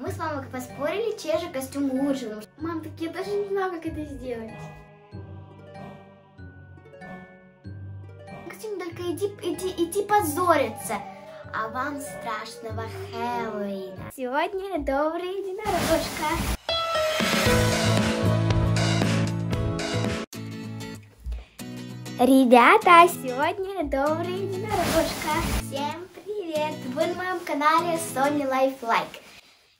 Мы с мамой поспорили, чей же костюм лучше. Мам, так я даже не знаю, как это сделать. Костюм, только иди позориться. А вам страшного Хэллоуина. Сегодня добрая единорожка. Ребята, сегодня добрая единорожка. Всем привет! Вы на моем канале Sony Life Лайфлайк.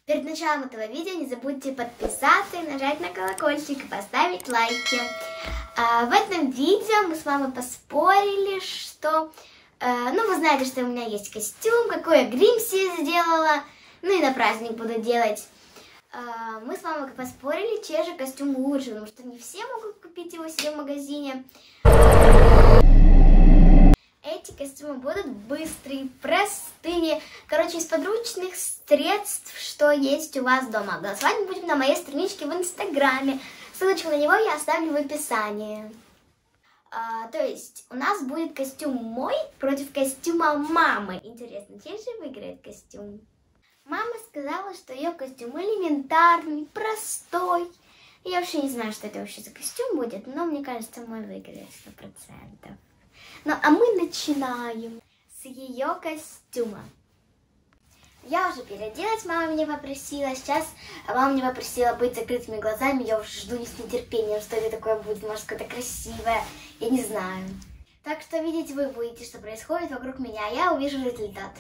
Перед началом этого видео не забудьте подписаться и нажать на колокольчик и поставить лайки. В этом видео мы с вами поспорили, что... вы знаете, что у меня есть костюм, какой я грим себе сделала, ну и на праздник буду делать. Мы с мамой поспорили, чей же костюм лучше, потому что не все могут купить его себе в магазине. Эти костюмы будут быстрые, простые, короче, из подручных средств, что есть у вас дома. Голосовать мы будем на моей страничке в Инстаграме, ссылочку на него я оставлю в описании. То есть у нас будет костюм мой против костюма мамы. Интересно, чей же выиграет костюм? Мама сказала, что ее костюм элементарный, простой. Я вообще не знаю, что это вообще за костюм будет, но мне кажется, мой выиграет 100%. Ну, а мы начинаем с ее костюма. Я уже переоделась, мама меня попросила быть закрытыми глазами. Я уже жду не с нетерпением, что это такое будет, может, какое-то красивое, я не знаю. Так что видите, вы будете, что происходит вокруг меня, а я увижу результат.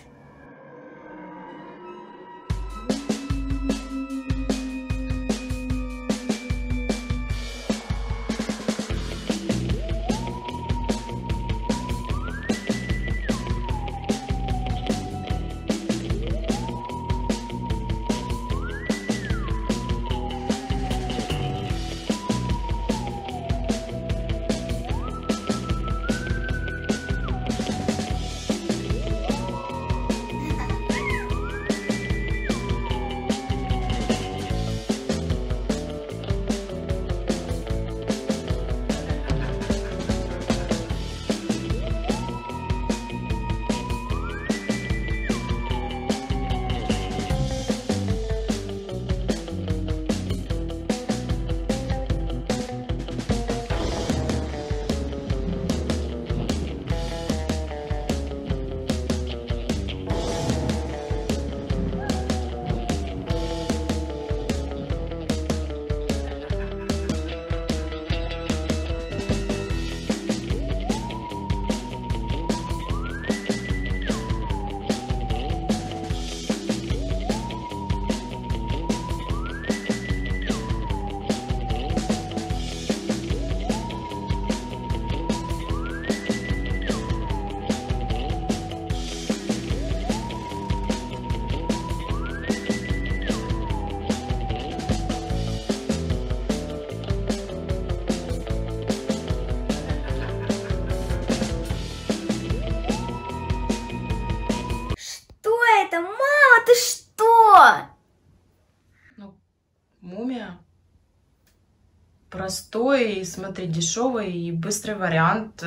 Простой, смотри, дешевый и быстрый вариант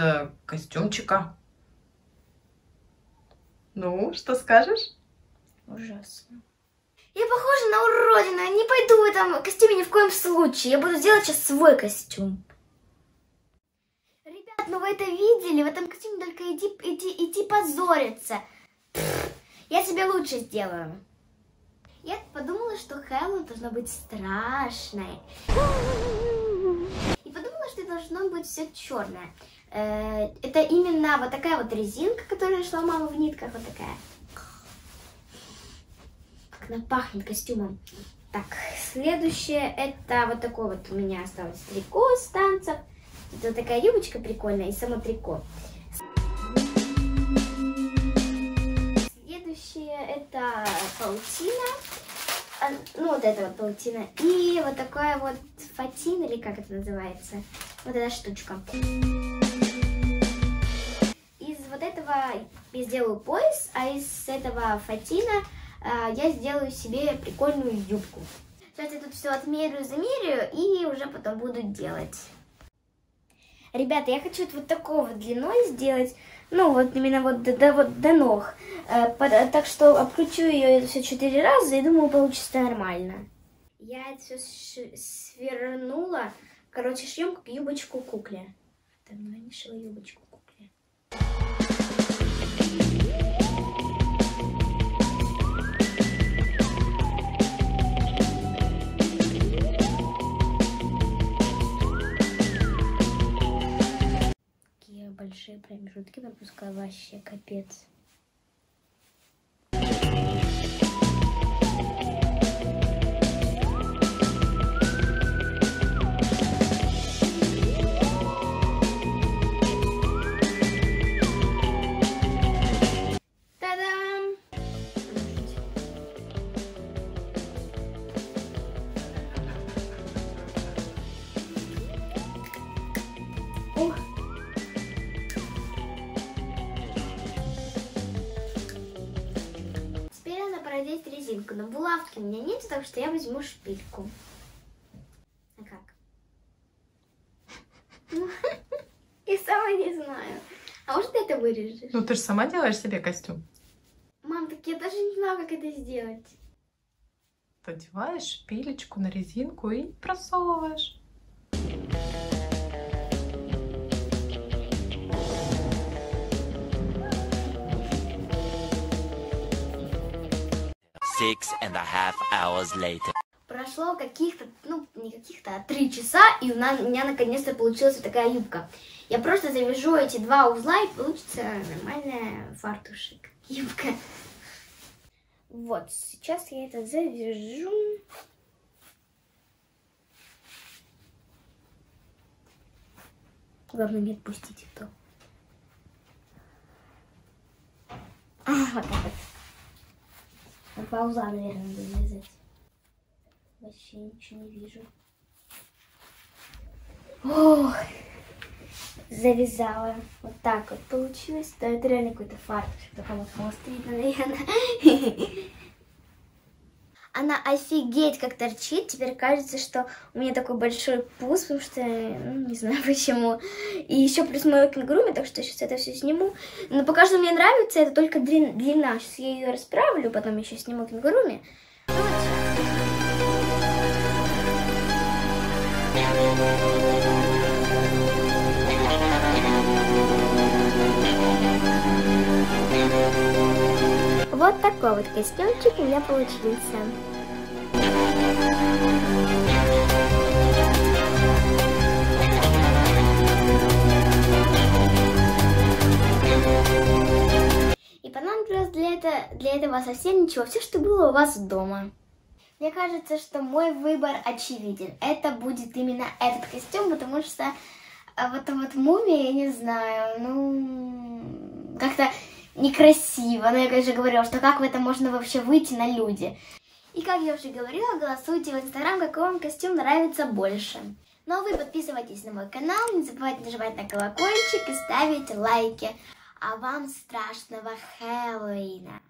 костюмчика. Ну, что скажешь? Ужасно. Я похожа на уродину, я не пойду в этом костюме ни в коем случае. Я буду делать сейчас свой костюм. Ребят, ну вы это видели? В этом костюме только иди позориться. Я себе лучше сделаю. Я подумала, что Хэллоуин должно быть страшной. И подумала, что должно быть все черное. Это именно вот такая вот резинка, которая шла у мамы в нитках, вот такая. Как она пахнет костюмом. Так, следующее, это вот такой вот у меня осталось трико с танцев. Это вот такая юбочка прикольная и само трико. Это паутина, ну вот эта вот паутина и вот такая вот фатин, или как это называется, вот эта штучка. Из вот этого я сделаю пояс, а из этого фатина я сделаю себе прикольную юбку. Сейчас я тут все замерю и уже потом буду делать. Ребята, я хочу вот такого длиной сделать, Ну, вот именно вот до ног. Так что обкручу ее все 4 раза и думаю, получится нормально. Я это все свернула. Короче, шьем как юбочку кукле. Давно я не шила юбочку кукле. Такие большие промежутки пропускаю, вообще капец. Здесь резинку, но булавки у меня нет, так что я возьму шпильку. А как? Я сама не знаю. А может ты это вырежешь? Ну ты же сама делаешь себе костюм. Мам, так я даже не знаю, как это сделать. Ты одеваешь шпилечку на резинку и просовываешь. Прошло каких-то, ну не каких-то, а 3 часа, и у меня наконец-то получилась такая юбка. Я просто завяжу эти 2 узла, и получится нормальная фартушек, юбка. Вот, сейчас я это завяжу. Главное не отпустить это. Вот так вот. Пауза, наверное, надо вязать. Вообще ничего не вижу. Ох, завязала. Вот так вот получилось. Да, это реально какой-то фартушек. Только вот хвост видно, наверное. Она офигеть как торчит. Теперь кажется, что у меня такой большой пуз, потому что, ну, не знаю почему. И еще плюс мою кенгуруми, так что сейчас это все сниму. Но пока что мне нравится, это только длина. Сейчас я ее расправлю, потом еще сниму кенгуруми. Вот такой вот костюмчик у меня получился. И понадобилось для этого совсем ничего, все, что было у вас дома. Мне кажется, что мой выбор очевиден. Это будет именно этот костюм, потому что вот мумия, я не знаю, ну как-то некрасиво, но я, конечно, говорила, что как в это можно вообще выйти на люди. И, как я уже говорила, голосуйте в Instagram, какой вам костюм нравится больше. Ну а вы подписывайтесь на мой канал, не забывайте нажимать на колокольчик и ставить лайки. А вам страшного Хэллоуина!